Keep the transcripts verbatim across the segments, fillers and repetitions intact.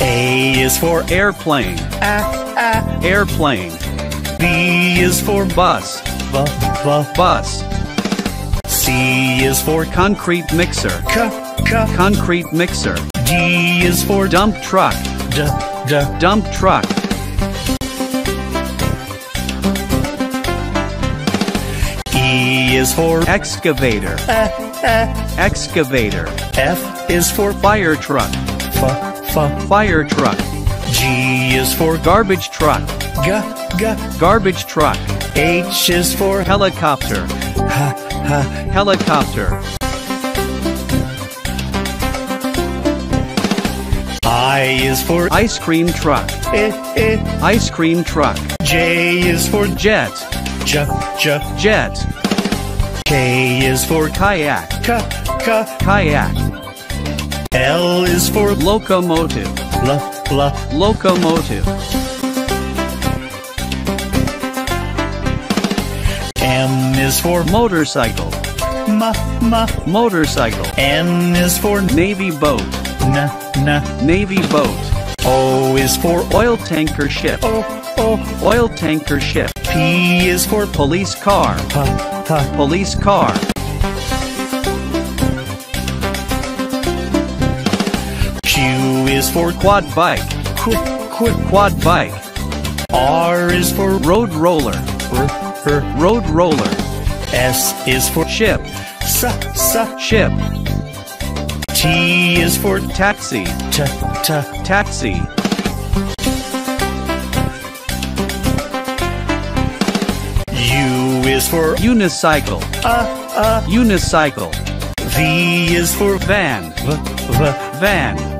A is for airplane, ah, ah, airplane. B is for bus, b, b, bus. C is for concrete mixer, c, c, concrete mixer. D is for dump truck, d, d, dump truck. E is for excavator, uh, uh. excavator. F is for fire truck, f, f, fire truck. G is for garbage truck, g, g, garbage truck. H is for helicopter, ha, ha, helicopter. I is for ice cream truck, eh, eh, ice cream truck. J is for jet, j, j, jet. K is for kayak, k, k, kayak. L is for locomotive, l, l, locomotive. M is for motorcycle, m, m, motorcycle. N is for navy boat, n, n, navy boat. O is for oil tanker ship, o, o, oil tanker ship. P is for police car, p, p, police car. Q is for quad bike, qu, qu, quad bike. R is for road roller, r, road roller. S is for ship, S, S, ship. T is for taxi, T, T, taxi. U is for unicycle, uh, uh, unicycle. V is for van, V, V, van.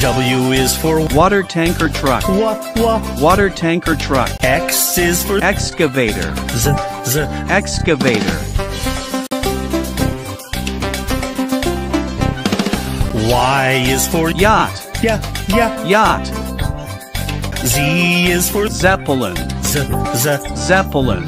W is for water tanker truck, Wa, wa, water tanker truck. X is for excavator, z, z, excavator. Y is for yacht, yeah, yeah, yacht. Z is for zeppelin, z, z, zeppelin.